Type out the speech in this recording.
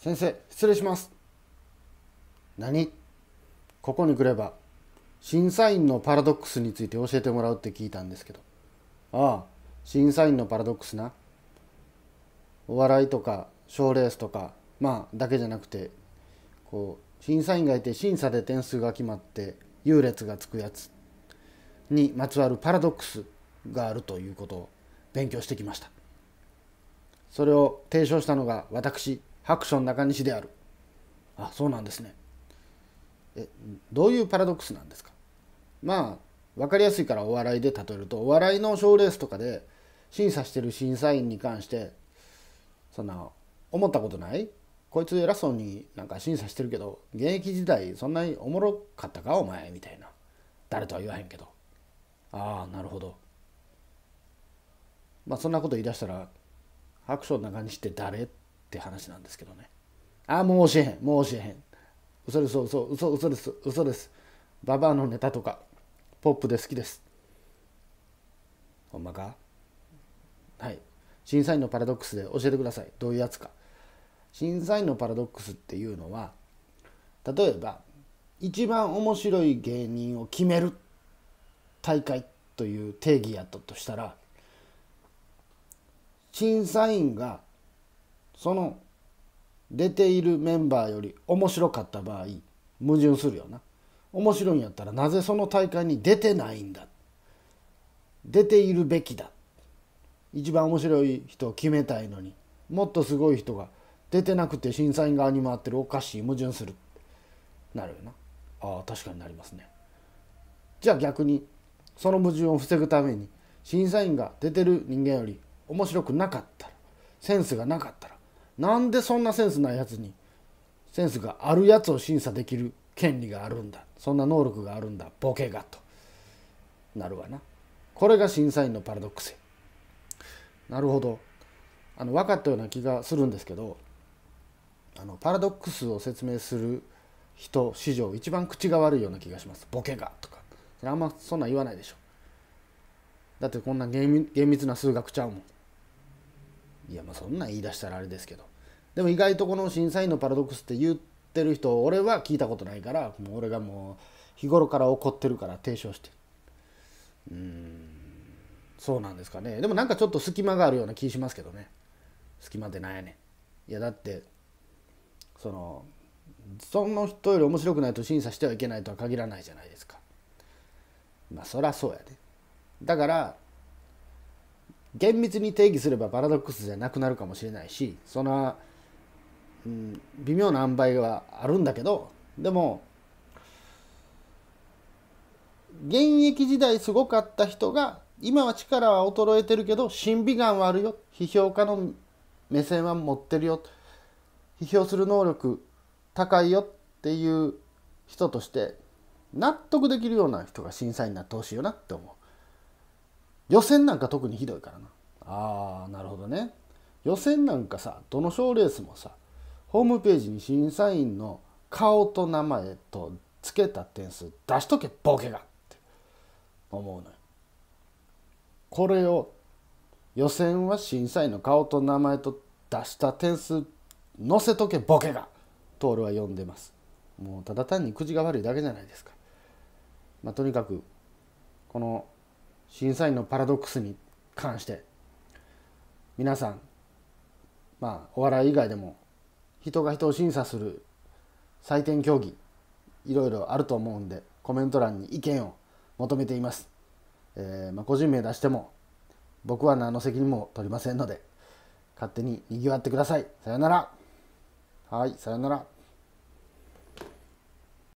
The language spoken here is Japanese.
先生、失礼します。何？ここに来れば審査員のパラドックスについて教えてもらうって聞いたんですけど。ああ、審査員のパラドックスな。お笑いとか賞レースとか、まあだけじゃなくて、こう審査員がいて審査で点数が決まって優劣がつくやつにまつわるパラドックスがあるということを勉強してきました。それを提唱したのが私、白書の中西である。あ、そうなんですね。どういうパラドックスなんですか？まあ分かりやすいからお笑いで例えると、お笑いの賞レースとかで審査してる審査員に関して、そんな思ったことない？こいつ偉そうになんか審査してるけど、現役時代そんなにおもろかったかお前、みたいな。誰とは言わへんけど。ああ、なるほど。まあそんなこと言い出したら、白書の中にして誰って話なんですけどね。ああ、もう教えへん、もう教えへん。嘘です、嘘、嘘、嘘です、嘘です。ババアのネタとか、ポップで好きです。ほんまか？はい。審査員のパラドックスで教えてください。どういうやつか。審査員のパラドックスっていうのは、例えば一番面白い芸人を決める大会という定義やったとしたら、審査員がその出ているメンバーより面白かった場合、矛盾するよな。面白いんやったらなぜその大会に出てないんだ、出ているべきだ、一番面白い人を決めたいのにもっとすごい人が出てなくて審査員側に回ってる、おかしい、矛盾する、なるよな。ああ、確かになりますね。じゃあ逆にその矛盾を防ぐために、審査員が出てる人間より面白くなかったら、センスがなかったら、なんでそんなセンスないやつにセンスがあるやつを審査できる権利があるんだ、そんな能力があるんだ、ボケが、となるわな。これが審査員のパラドックス。なるほど。分かったような気がするんですけど、パラドックスを説明する人史上一番口が悪いような気がします。ボケがとか、それあんまそんなん言わないでしょ。だってこんな厳密な数学ちゃうもん。いや、まあそんなん言い出したらあれですけど、でも意外とこの審査員のパラドックスって言ってる人、俺は聞いたことないから、もう俺がもう日頃から怒ってるから提唱して、そうなんですかね。でもなんかちょっと隙間があるような気しますけどね。隙間ってなんやねん。いやだってその人より面白くないと審査してはいけないとは限らないじゃないですか。まあそりゃそうやで。だから厳密に定義すればパラドックスじゃなくなるかもしれないし、その、微妙な塩梅はあるんだけど、でも現役時代すごかった人が今は力は衰えてるけど審美眼はあるよ、批評家の目線は持ってるよ、批評する能力高いよっていう人として納得できるような人が審査員になってほしいよなって思う。予選なんか特にひどいからな。あー、なるほどね。予選なんかさ、どの賞レースもさ、ホームページに審査員の顔と名前とつけた点数出しとけ、ボケがって思うのよ。これを予選は審査員の顔と名前と出した点数載せとけ、ボケが、と俺は呼んでます。もうただ単に口が悪いだけじゃないですか。まあとにかくこの審査員のパラドックスに関して、皆さん、まあお笑い以外でも人が人を審査する採点競技、いろいろあると思うんで、コメント欄に意見を求めています。まあ個人名出しても僕は何の責任も取りませんので、勝手に賑わってください。さよなら。はい、さよなら。